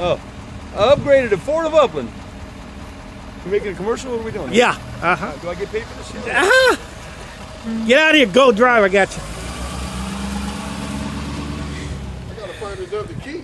Oh, I upgraded to Ford of Upland. You making a commercial? What are we doing? Yeah. Do I get paid for this? Get out of here. Go drive. I got you. I gotta find another key.